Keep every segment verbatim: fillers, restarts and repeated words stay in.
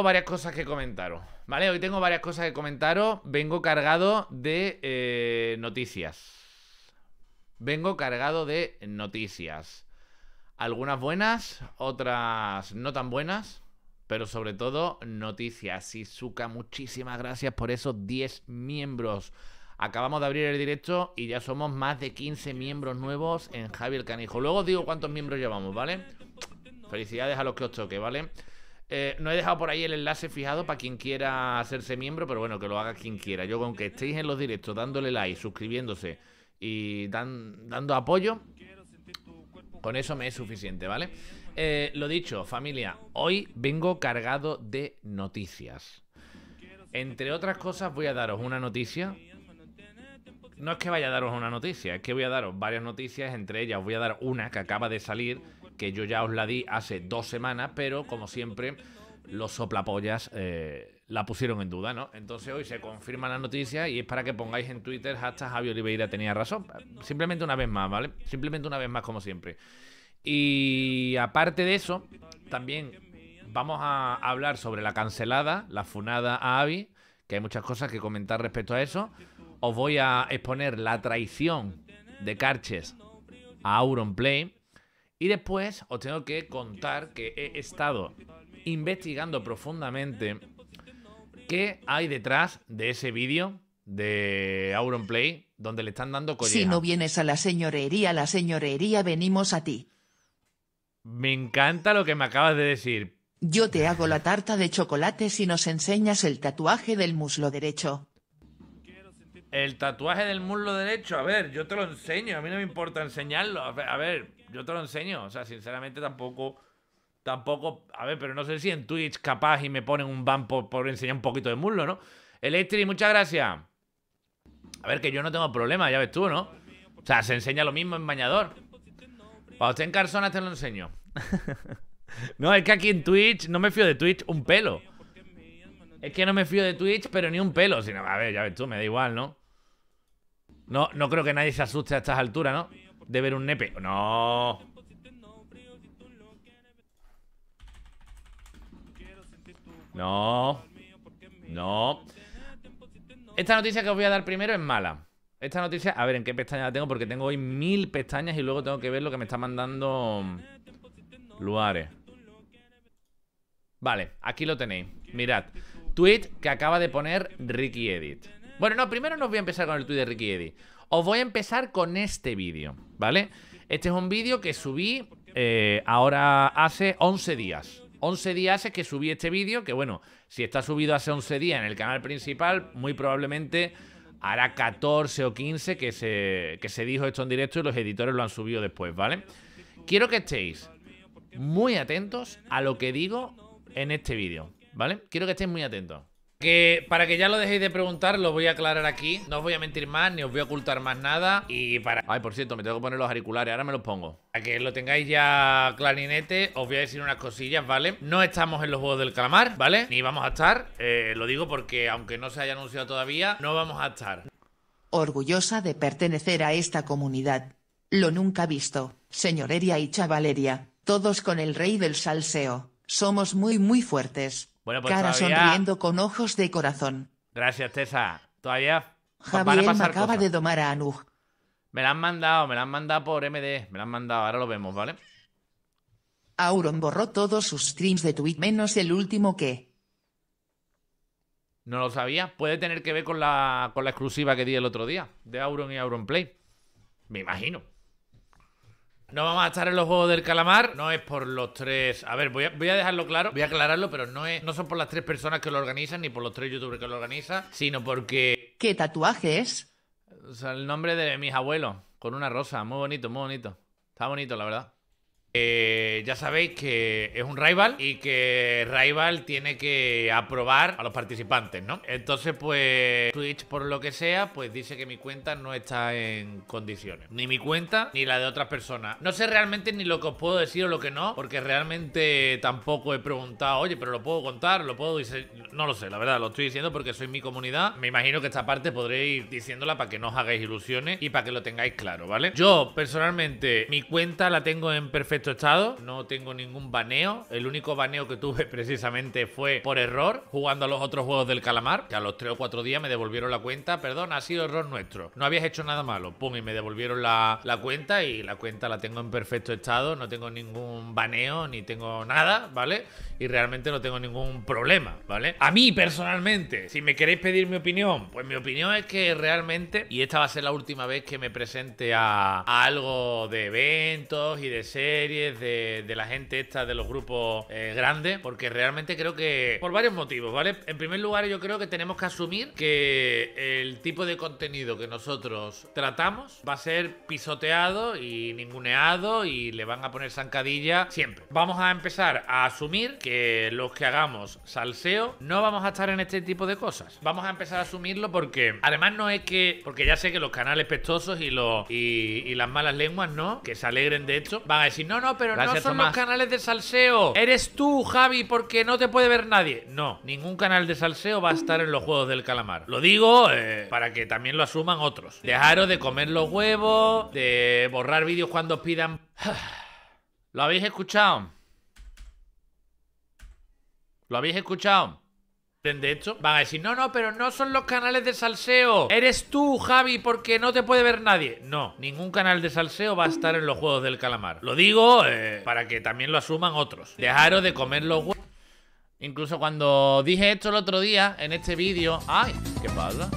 tengo varias cosas que comentaros, ¿vale? Hoy tengo varias cosas que comentaros. Vengo cargado de eh, noticias. Vengo cargado de noticias. Algunas buenas, otras no tan buenas, pero sobre todo noticias. Shizuka, muchísimas gracias por esos diez miembros. Acabamos de abrir el directo y ya somos más de quince miembros nuevos en Javier Canijo. Luego os digo cuántos miembros llevamos, ¿vale? Felicidades a los que os toque, ¿vale? Eh, no he dejado por ahí el enlace fijado para quien quiera hacerse miembro, pero bueno, que lo haga quien quiera. Yo con que estéis en los directos dándole like, suscribiéndose y dan, dando apoyo, con eso me es suficiente, ¿vale? Eh, lo dicho, familia, hoy vengo cargado de noticias. Entre otras cosas voy a daros una noticia. No es que vaya a daros una noticia, es que voy a daros varias noticias. Entre ellas os voy a dar una que acaba de salir, que yo ya os la di hace dos semanas, pero como siempre los soplapollas eh, la pusieron en duda, ¿no? Entonces hoy se confirma la noticia y es para que pongáis en Twitter hashtag Javi Oliveira tenía razón. Simplemente una vez más, ¿vale? Simplemente una vez más, como siempre. Y aparte de eso, también vamos a hablar sobre la cancelada, la funada a Avi, que hay muchas cosas que comentar respecto a eso. Os voy a exponer la traición de Carches a Auron Play. Y después os tengo que contar que he estado investigando profundamente qué hay detrás de ese vídeo de Auron Play donde le están dando colleja. Si no vienes a la señorería, la señorería venimos a ti. Me encanta lo que me acabas de decir. Yo te hago la tarta de chocolate si nos enseñas el tatuaje del muslo derecho. El tatuaje del muslo derecho, a ver, yo te lo enseño, a mí no me importa enseñarlo, a ver, a ver, yo te lo enseño, o sea, sinceramente tampoco, tampoco, a ver, pero no sé si en Twitch capaz y me ponen un ban por, por enseñar un poquito de muslo, ¿no? Electri, muchas gracias. A ver, que yo no tengo problema, ya ves tú, ¿no? O sea, se enseña lo mismo en bañador. Cuando esté en Carzona te lo enseño. No, es que aquí en Twitch, no me fío de Twitch un pelo. Es que no me fío de Twitch, pero ni un pelo, sino, a ver, ya ves tú, me da igual, ¿no? No, no creo que nadie se asuste a estas alturas, ¿no? De ver un nepe. ¡No! No. No. Esta noticia que os voy a dar primero es mala. Esta noticia... A ver, ¿en qué pestaña la tengo? Porque tengo hoy mil pestañas y luego tengo que ver lo que me está mandando Luare. Vale, aquí lo tenéis. Mirad. Tweet que acaba de poner Ricky Edit. Bueno, no, primero no os voy a empezar con el tweet de Ricky Eddy. Os voy a empezar con este vídeo, ¿vale? Este es un vídeo que subí eh, ahora hace once días. once días hace que subí este vídeo, que bueno, si está subido hace once días en el canal principal, muy probablemente hará catorce o quince que se, que se dijo esto en directo y los editores lo han subido después, ¿vale? Quiero que estéis muy atentos a lo que digo en este vídeo, ¿vale? Quiero que estéis muy atentos. Que para que ya lo dejéis de preguntar, lo voy a aclarar aquí. No os voy a mentir más, ni os voy a ocultar más nada. Y para... Ay, por cierto, me tengo que poner los auriculares, ahora me los pongo. Para que lo tengáis ya clarinete, os voy a decir unas cosillas, ¿vale? No estamos en los Juegos del Calamar, ¿vale? Ni vamos a estar, eh, lo digo porque aunque no se haya anunciado todavía, no vamos a estar. Orgullosa de pertenecer a esta comunidad. Lo nunca visto, señorería y chavalería. Todos con el rey del salseo. Somos muy muy fuertes. Bueno, pues cara todavía... sonriendo con ojos de corazón. Gracias, Tessa. Todavía Javier me acaba cosas. de domar a Anuj. Me la han mandado, me la han mandado por M D. Me la han mandado, ahora lo vemos, ¿vale? Auron borró todos sus streams de Twitch, menos el último que... No lo sabía. Puede tener que ver con la, con la exclusiva que di el otro día, de Auron y Auron Play. Me imagino. No vamos a estar en los Juegos del Calamar. No es por los tres... A ver, voy a, voy a dejarlo claro. Voy a aclararlo, pero no es, no son por las tres personas que lo organizan, ni por los tres youtubers que lo organizan, sino porque... ¿Qué tatuaje es? O sea, el nombre de mis abuelos, con una rosa. Muy bonito, muy bonito. Está bonito, la verdad. Eh, ya sabéis que es un rival y que rival tiene que aprobar a los participantes, ¿no? Entonces, pues Twitch, por lo que sea, pues dice que mi cuenta no está en condiciones. Ni mi cuenta, ni la de otras personas. No sé realmente ni lo que os puedo decir o lo que no, porque realmente tampoco he preguntado, oye, pero lo puedo contar, lo puedo decir... No lo sé, la verdad, lo estoy diciendo porque soy mi comunidad. Me imagino que esta parte podréis ir diciéndola para que no os hagáis ilusiones y para que lo tengáis claro, ¿vale? Yo, personalmente, mi cuenta la tengo en perfecto perfecto estado, no tengo ningún baneo. El único baneo que tuve precisamente fue por error, jugando a los otros Juegos del Calamar, que a los tres o cuatro días me devolvieron la cuenta. Perdón, ha sido error nuestro, no habías hecho nada malo. Pum, y me devolvieron la, la cuenta, y la cuenta la tengo en perfecto estado, no tengo ningún baneo, ni tengo nada, ¿vale? Y realmente no tengo ningún problema, ¿vale? A mí, personalmente, si me queréis pedir mi opinión, pues mi opinión es que realmente, y esta va a ser la última vez que me presente a, a algo de eventos y de series, de, de la gente esta, de los grupos eh, grandes, porque realmente creo que, por varios motivos, ¿vale? En primer lugar, yo creo que tenemos que asumir que el tipo de contenido que nosotros tratamos va a ser pisoteado y ninguneado, y le van a poner zancadilla siempre. Vamos a empezar a asumir que los que hagamos salseo no vamos a estar en este tipo de cosas. Vamos a empezar a asumirlo, porque además no es que, porque ya sé que los canales pestosos y, los, y, y las malas lenguas, ¿no?, que se alegren de esto, van a decir, no, no, pero Gracias, no son Tomás. Los canales de salseo, eres tú, Javi, porque no te puede ver nadie. No, ningún canal de salseo va a estar en los Juegos del Calamar. Lo digo eh, para que también lo asuman otros. Dejaros de comer los huevos, de borrar vídeos cuando os pidan. ¿Lo habéis escuchado? ¿Lo habéis escuchado? De hecho, van a decir, no, no, pero no son los canales de salseo, eres tú, Javi, porque no te puede ver nadie. No, ningún canal de salseo va a estar en los Juegos del Calamar. Lo digo eh, para que también lo asuman otros. Dejaros de comer los huevos. Incluso cuando dije esto el otro día en este vídeo... ¡Ay! ¿Qué pasa?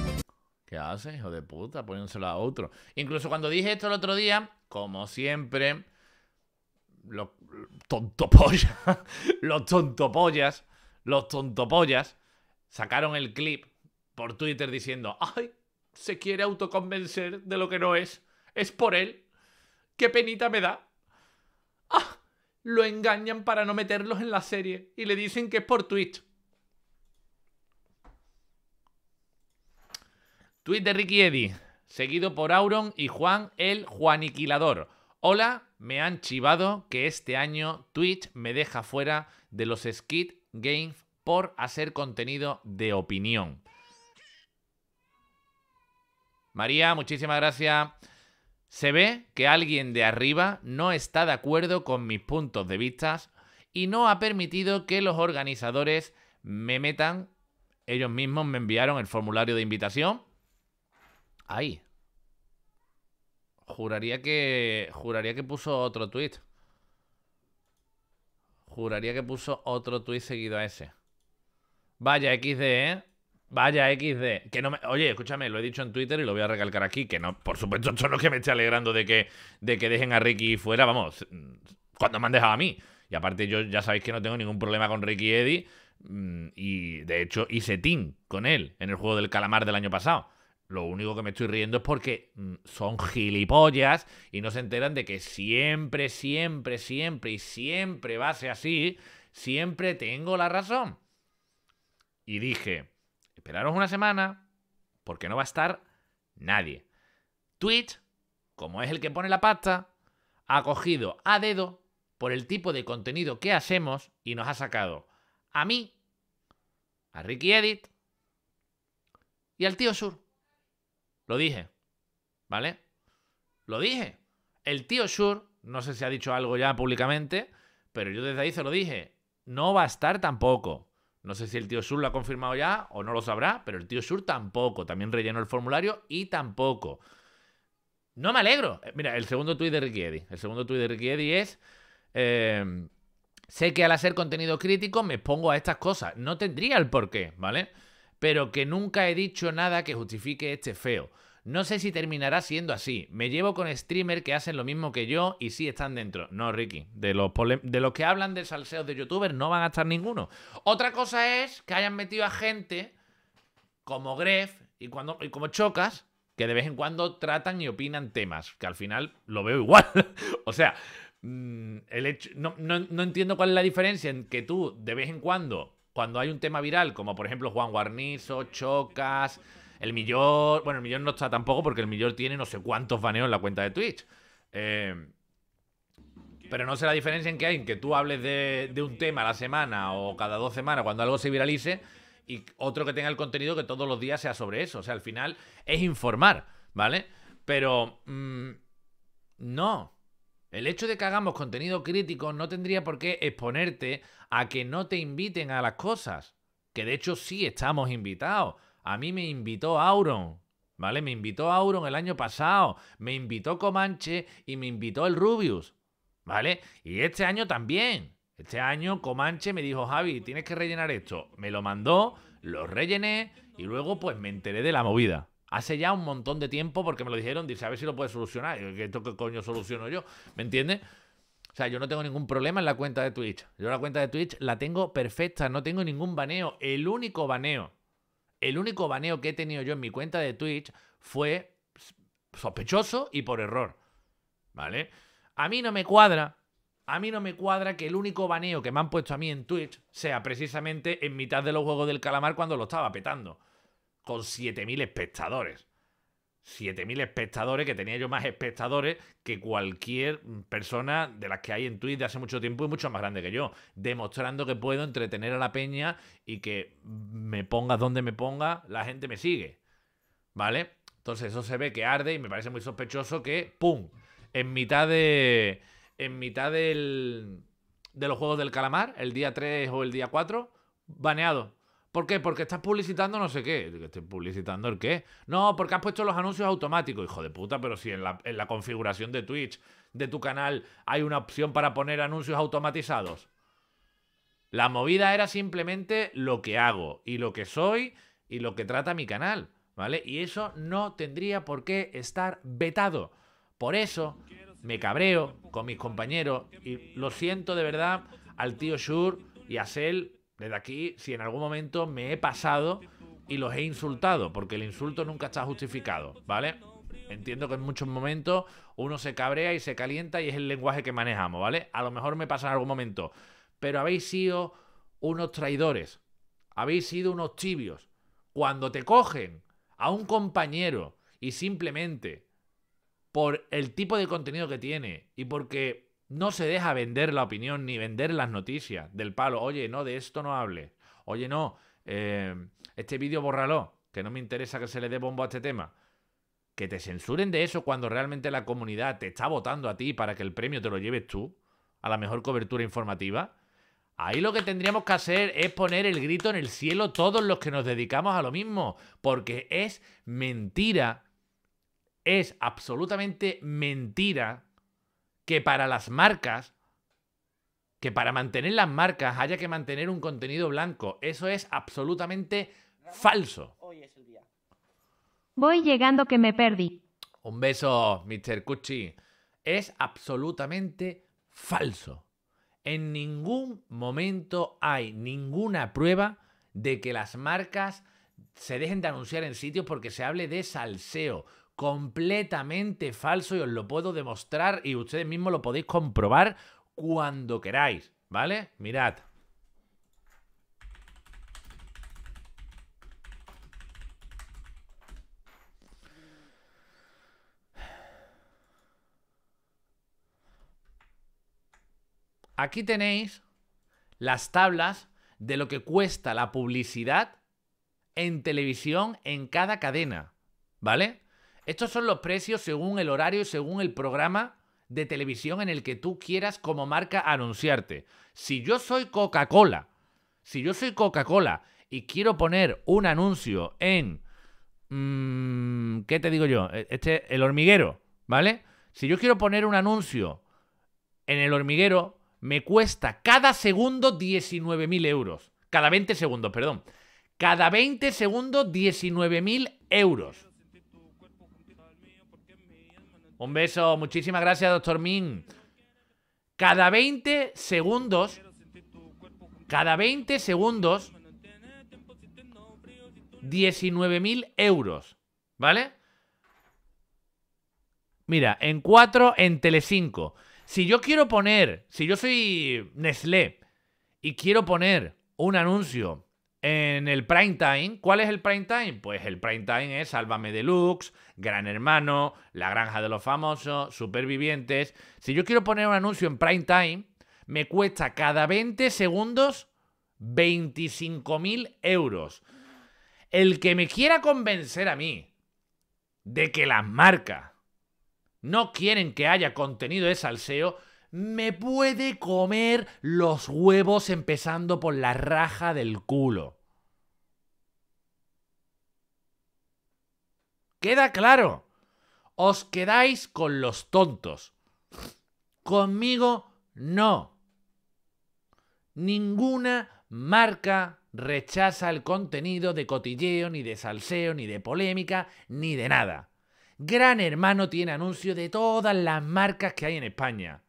¿Qué hace, hijo de puta? Poniéndoselo a otro. Incluso cuando dije esto el otro día, como siempre, los tontopollas, los tontopollas, los tontopollas sacaron el clip por Twitter diciendo, ¡ay! Se quiere autoconvencer de lo que no es. Es por él. ¡Qué penita me da! ¡Ah! Lo engañan para no meterlos en la serie y le dicen que es por Twitch. Tweet de Ricky Eddy, seguido por Auron y Juan el Juaniquilador. Hola, me han chivado que este año Twitch me deja fuera de los Squid Games por hacer contenido de opinión. María, muchísimas gracias. Se ve que alguien de arriba no está de acuerdo con mis puntos de vista y no ha permitido que los organizadores me metan. Ellos mismos me enviaron el formulario de invitación. Ay. Juraría que... Juraría que puso otro tweet. Juraría que puso otro tweet seguido a ese. Vaya equis de, ¿eh? Vaya equis de. Que no me... Oye, escúchame, lo he dicho en Twitter y lo voy a recalcar aquí. Que no, por supuesto, esto no es que me esté alegrando de que, de que dejen a Ricky fuera. Vamos, cuando me han dejado a mí. Y aparte yo ya sabéis que no tengo ningún problema con Ricky Eddy. Y de hecho hice team con él en el Juego del Calamar del año pasado. Lo único que me estoy riendo es porque son gilipollas y no se enteran de que siempre, siempre, siempre y siempre va a ser así. Siempre tengo la razón. Y dije... Esperaros una semana, porque no va a estar nadie. Twitch, como es el que pone la pasta, ha cogido a dedo por el tipo de contenido que hacemos y nos ha sacado a mí, a Ricky Edit y al Tío Shur. Lo dije, ¿vale? Lo dije. El Tío Shur, no sé si ha dicho algo ya públicamente, pero yo desde ahí se lo dije. No va a estar tampoco. No sé si el Tío Shur lo ha confirmado ya o no lo sabrá, pero el Tío Shur tampoco. También rellenó el formulario y tampoco. No me alegro. Mira, el segundo tuit de Ricky Eddy. El segundo tuit de Ricky Eddy es... Eh, sé que al hacer contenido crítico me expongo a estas cosas. No tendría el porqué, ¿vale? Pero que nunca he dicho nada que justifique este feo. No sé si terminará siendo así. Me llevo con streamers que hacen lo mismo que yo y sí están dentro. No, Ricky. De los, de los que hablan de salseos de youtubers no van a estar ninguno. Otra cosa es que hayan metido a gente como Grefg y, cuando, y como Chocas, que de vez en cuando tratan y opinan temas. Que al final lo veo igual. O sea, el hecho, no, no, no entiendo cuál es la diferencia en que tú, de vez en cuando, cuando hay un tema viral, como por ejemplo Juan Guarnizo, Chocas... El Millor, bueno, el Millor no está tampoco porque el Millor tiene no sé cuántos baneos en la cuenta de Twitch. Eh, pero no sé la diferencia en que hay, en que tú hables de, de un tema a la semana o cada dos semanas cuando algo se viralice y otro que tenga el contenido que todos los días sea sobre eso. O sea, al final es informar, ¿vale? Pero mmm, no, El hecho de que hagamos contenido crítico no tendría por qué exponerte a que no te inviten a las cosas. Que de hecho sí estamos invitados. A mí me invitó Auron, ¿vale? Me invitó Auron el año pasado, me invitó Comanche y me invitó el Rubius, ¿vale? Y este año también. Este año Comanche me dijo, Javi, tienes que rellenar esto. Me lo mandó, lo rellené y luego pues me enteré de la movida. Hace ya un montón de tiempo porque me lo dijeron, dice, a ver si lo puedes solucionar. ¿Esto qué coño soluciono yo? ¿Me entiendes? O sea, yo no tengo ningún problema en la cuenta de Twitch. Yo la cuenta de Twitch la tengo perfecta, no tengo ningún baneo. El único baneo, el único baneo que he tenido yo en mi cuenta de Twitch fue sospechoso y por error, ¿vale? A mí no me cuadra, a mí no me cuadra que el único baneo que me han puesto a mí en Twitch sea precisamente en mitad de los Juegos del Calamar cuando lo estaba petando. Con siete mil espectadores. siete mil espectadores, que tenía yo más espectadores que cualquier persona de las que hay en Twitch de hace mucho tiempo y mucho más grande que yo. Demostrando que puedo entretener a la peña y que me pongas donde me ponga, la gente me sigue. ¿Vale? Entonces eso se ve que arde y me parece muy sospechoso que, ¡pum!, en mitad de... en mitad del, de los Juegos del Calamar, el día tres o el día cuatro, baneado. ¿Por qué? Porque estás publicitando no sé qué. ¿Estás publicitando el qué? No, porque has puesto los anuncios automáticos. Hijo de puta, pero si en la, en la configuración de Twitch, de tu canal, hay una opción para poner anuncios automatizados. La movida era simplemente lo que hago y lo que soy y lo que trata mi canal, ¿vale? Y eso no tendría por qué estar vetado. Por eso me cabreo con mis compañeros y lo siento de verdad al tío Shur y a Sel. Desde aquí, si en algún momento me he pasado y los he insultado, porque el insulto nunca está justificado, ¿vale? Entiendo que en muchos momentos uno se cabrea y se calienta y es el lenguaje que manejamos, ¿vale? A lo mejor me pasa en algún momento, pero habéis sido unos traidores, habéis sido unos tibios. Cuando te cogen a un compañero y simplemente por el tipo de contenido que tiene y porque... no se deja vender la opinión ni vender las noticias del palo. Oye, no, de esto no hables. Oye, no, eh, este vídeo bórralo, que no me interesa que se le dé bombo a este tema. Que te censuren de eso cuando realmente la comunidad te está votando a ti para que el premio te lo lleves tú, a la mejor cobertura informativa. Ahí lo que tendríamos que hacer es poner el grito en el cielo todos los que nos dedicamos a lo mismo. Porque es mentira, es absolutamente mentira... que para las marcas, que para mantener las marcas haya que mantener un contenido blanco. Eso es absolutamente falso. Hoy es el día. Voy llegando que me perdí. Un beso, mister Cucci. Es absolutamente falso. En ningún momento hay ninguna prueba de que las marcas se dejen de anunciar en sitios porque se hable de salseo. Completamente falso y os lo puedo demostrar y ustedes mismos lo podéis comprobar cuando queráis, ¿vale? Mirad. Aquí tenéis las tablas de lo que cuesta la publicidad en televisión en cada cadena, ¿vale? Estos son los precios según el horario y según el programa de televisión en el que tú quieras como marca anunciarte. Si yo soy Coca-Cola, si yo soy Coca-Cola y quiero poner un anuncio en... Mmm, ¿qué te digo yo? Este, El Hormiguero, ¿vale? Si yo quiero poner un anuncio en El Hormiguero, me cuesta cada segundo diecinueve mil euros. Cada veinte segundos, perdón. Cada veinte segundos diecinueve mil euros. Un beso. Muchísimas gracias, Doctor Min. Cada veinte segundos... Cada veinte segundos... diecinueve mil euros. ¿Vale? Mira, en cuatro, en Telecinco. Si yo quiero poner... Si yo soy Nestlé y quiero poner un anuncio en el prime time, ¿cuál es el prime time? Pues el prime time es Sálvame Deluxe, Gran Hermano, La Granja de los Famosos, Supervivientes. Si yo quiero poner un anuncio en prime time, me cuesta cada veinte segundos veinticinco mil euros. El que me quiera convencer a mí de que las marcas no quieren que haya contenido de salseo, me puede comer los huevos empezando por la raja del culo. Queda claro. Os quedáis con los tontos. Conmigo no. Ninguna marca rechaza el contenido de cotilleo, ni de salseo, ni de polémica, ni de nada. Gran Hermano tiene anuncio de todas las marcas que hay en España.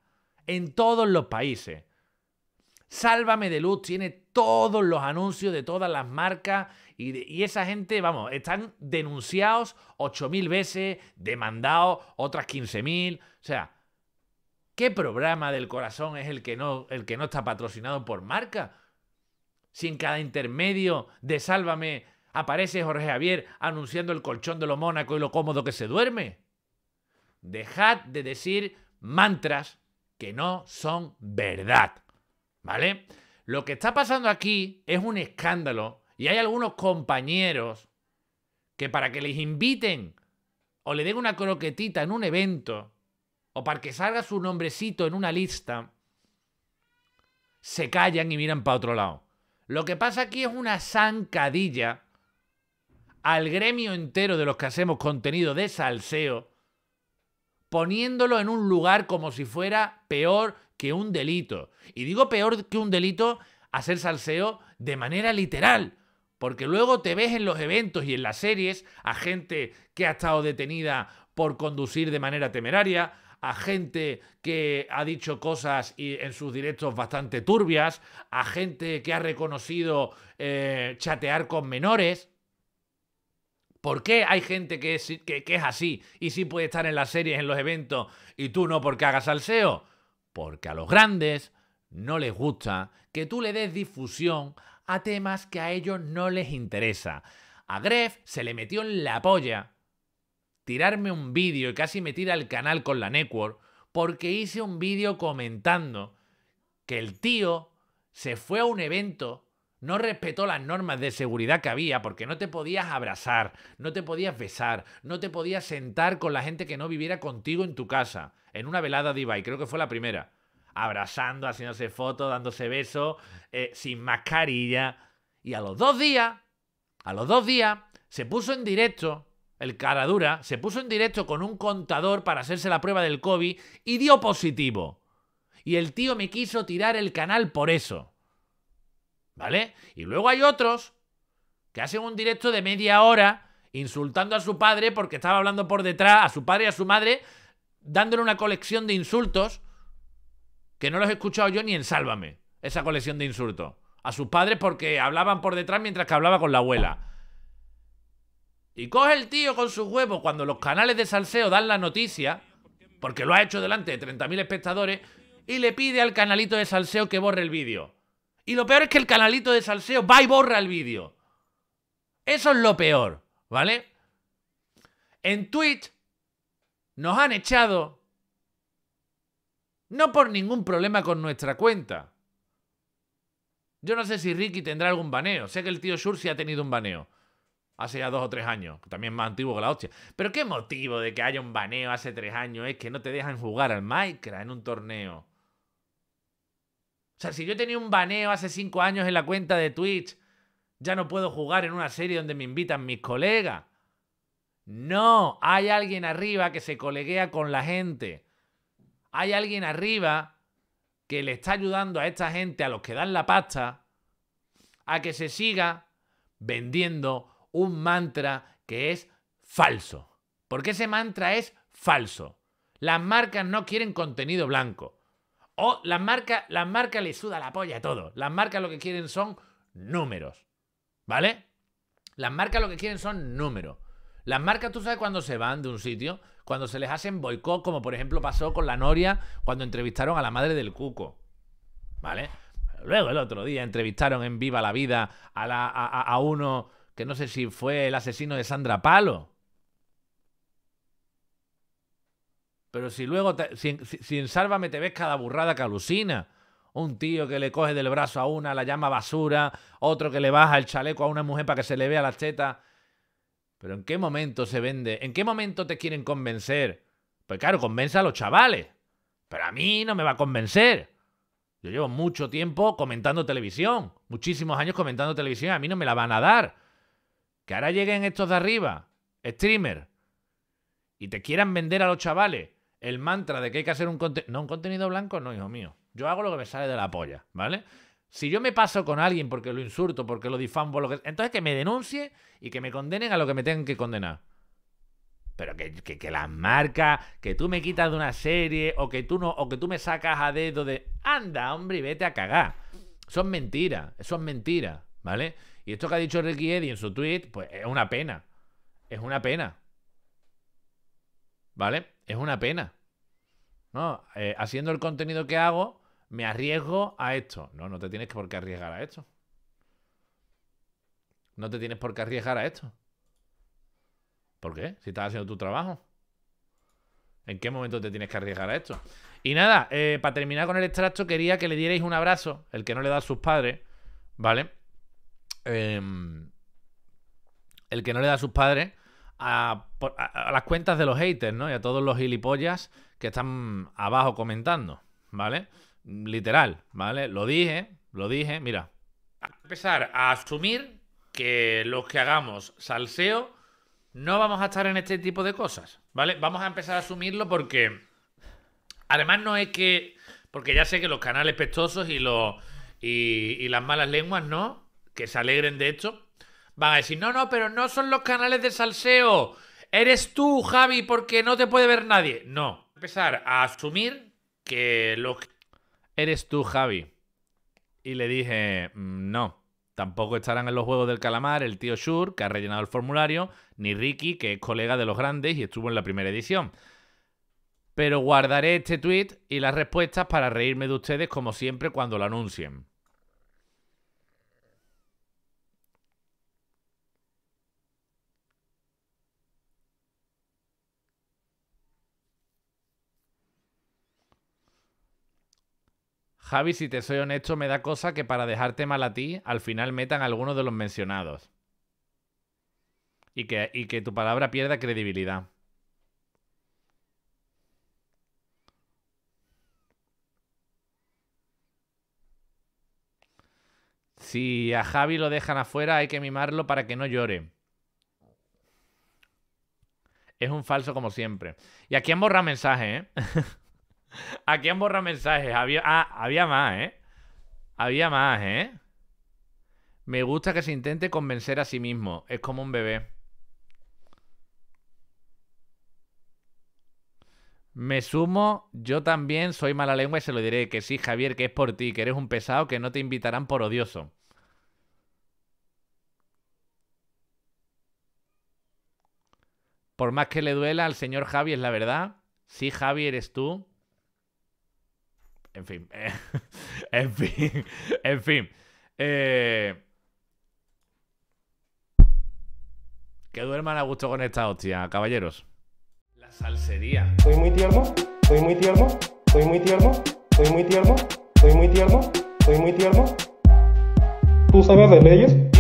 En todos los países. Sálvame Deluxe tiene todos los anuncios de todas las marcas y, de, y esa gente, vamos, están denunciados ocho mil veces, demandados otras quince mil. O sea, ¿qué programa del corazón es el que no, el que no está patrocinado por marca? Si en cada intermedio de Sálvame aparece Jorge Javier anunciando el colchón de lo Mónaco y lo cómodo que se duerme. Dejad de decir mantras que no son verdad, ¿vale? Lo que está pasando aquí es un escándalo y hay algunos compañeros que para que les inviten o le den una croquetita en un evento o para que salga su nombrecito en una lista, se callan y miran para otro lado. Lo que pasa aquí es una zancadilla al gremio entero de los que hacemos contenido de salseo, poniéndolo en un lugar como si fuera peor que un delito. Y digo peor que un delito, hacer salseo de manera literal. Porque luego te ves en los eventos y en las series a gente que ha estado detenida por conducir de manera temeraria, a gente que ha dicho cosas en sus directos bastante turbias, a gente que ha reconocido eh, chatear con menores. ¿Por qué hay gente que es, que, que es así y sí puede estar en las series, en los eventos, y tú no porque hagas salseo? Porque a los grandes no les gusta que tú le des difusión a temas que a ellos no les interesa. A Grefg se le metió en la polla tirarme un vídeo y casi me tira el canal con la network porque hice un vídeo comentando que el tío se fue a un evento. No respetó las normas de seguridad que había porque no te podías abrazar, no te podías besar, no te podías sentar con la gente que no viviera contigo en tu casa. En una velada de Ibai, creo que fue la primera. Abrazando, haciéndose fotos, dándose besos, eh, sin mascarilla. Y a los dos días, a los dos días, se puso en directo, el cara dura, se puso en directo con un contador para hacerse la prueba del COVID y dio positivo. Y el tío me quiso tirar el canal por eso. ¿Vale? Y luego hay otros que hacen un directo de media hora insultando a su padre porque estaba hablando por detrás, a su padre y a su madre, dándole una colección de insultos que no los he escuchado yo ni en Sálvame, esa colección de insultos. A sus padres porque hablaban por detrás mientras que hablaba con la abuela. Y coge el tío con sus huevos cuando los canales de salseo dan la noticia, porque lo ha hecho delante de treinta mil espectadores, y le pide al canalito de salseo que borre el vídeo. Y lo peor es que el canalito de salseo va y borra el vídeo. Eso es lo peor, ¿vale? En Twitch nos han echado no por ningún problema con nuestra cuenta. Yo no sé si Ricky tendrá algún baneo. Sé que el tío Shur sí ha tenido un baneo. Hace ya dos o tres años. También más antiguo que la hostia. Pero ¿qué motivo de que haya un baneo hace tres años es que no te dejan jugar al Minecraft en un torneo? O sea, si yo tenía un baneo hace cinco años en la cuenta de Twitch, ya no puedo jugar en una serie donde me invitan mis colegas. No, hay alguien arriba que se coleguea con la gente. Hay alguien arriba que le está ayudando a esta gente, a los que dan la pasta, a que se siga vendiendo un mantra que es falso. Porque ese mantra es falso. Las marcas no quieren contenido blanco. O las marcas, las marcas les suda la polla a todo. Las marcas lo que quieren son números, ¿vale? Las marcas lo que quieren son números. Las marcas, tú sabes cuando se van de un sitio, cuando se les hacen boicot, como por ejemplo pasó con la Noria cuando entrevistaron a la madre del Cuco, ¿vale? Luego el otro día entrevistaron en Viva la Vida a, la, a, a uno que no sé si fue el asesino de Sandra Palo. Pero si luego, te, si, si, si en Sálvame te ves cada burrada que alucina. Un tío que le coge del brazo a una, la llama basura. Otro que le baja el chaleco a una mujer para que se le vea las tetas. Pero ¿en qué momento se vende? ¿En qué momento te quieren convencer Pues claro, convence a los chavales. Pero a mí no me va a convencer. Yo llevo mucho tiempo comentando televisión. Muchísimos años comentando televisión. A mí no me la van a dar. Que ahora lleguen estos de arriba, streamer, y te quieran vender a los chavales el mantra de que hay que hacer un contenido... No, un contenido blanco no, hijo mío. Yo hago lo que me sale de la polla, ¿vale? Si yo me paso con alguien porque lo insulto, porque lo difamo, lo que... entonces que me denuncie y que me condenen a lo que me tengan que condenar. Pero que, que, que las marcas, que tú me quitas de una serie o que tú no, o que tú me sacas a dedo de... Anda, hombre, y vete a cagar. Eso es mentira, eso es mentira, ¿vale? Y esto que ha dicho Ricky Eddy en su tweet, pues es una pena. Es una pena. ¿Vale? Es una pena. No, eh, haciendo el contenido que hago, me arriesgo a esto. No, no te tienes por qué arriesgar a esto. No te tienes por qué arriesgar a esto. ¿Por qué? Si estás haciendo tu trabajo. ¿En qué momento te tienes que arriesgar a esto? Y nada, eh, para terminar con el extracto, quería que le dierais un abrazo, el que no le da a sus padres, ¿vale? Eh, el que no le da a sus padres a, a, a las cuentas de los haters, ¿no? Y a todos los gilipollas que están abajo comentando, ¿vale? Literal, ¿vale? Lo dije, lo dije, mira. Hay que empezar a asumir que los que hagamos salseo no vamos a estar en este tipo de cosas, ¿vale? Vamos a empezar a asumirlo porque... Además no es que... Porque ya sé que los canales pestosos y, los, y, y las malas lenguas, ¿no? Que se alegren de esto, van a decir, no, no, pero no son los canales de salseo, eres tú, Javi, porque no te puede ver nadie. No, empezar a asumir que lo que... Eres tú, Javi. Y le dije, no, tampoco estarán en los Juegos del Calamar el tío Shur, que ha rellenado el formulario, ni Ricky, que es colega de los grandes y estuvo en la primera edición. Pero guardaré este tweet y las respuestas para reírme de ustedes como siempre cuando lo anuncien. Javi, si te soy honesto, me da cosa que para dejarte mal a ti, al final metan a alguno de los mencionados. Y que, y que tu palabra pierda credibilidad. Si a Javi lo dejan afuera, hay que mimarlo para que no llore. Es un falso como siempre. Y aquí han borrado mensajes, ¿eh? Aquí han borrado mensajes. Había, ah, había más, ¿eh? Había más, ¿eh? Me gusta que se intente convencer a sí mismo. Es como un bebé. Me sumo. Yo también soy mala lengua y se lo diré. Que sí, Javier, que es por ti. Que eres un pesado, que no te invitarán por odioso. Por más que le duela al señor Javi, es la verdad. Sí, Javi, eres tú. En fin, eh, en fin, en fin. Eh, que duerman a gusto con esta hostia, caballeros. La salsería. Soy muy tierno, soy muy tierno, soy muy tierno, soy muy tierno, soy muy tierno, soy muy tierno. ¿Tú sabes de leyes?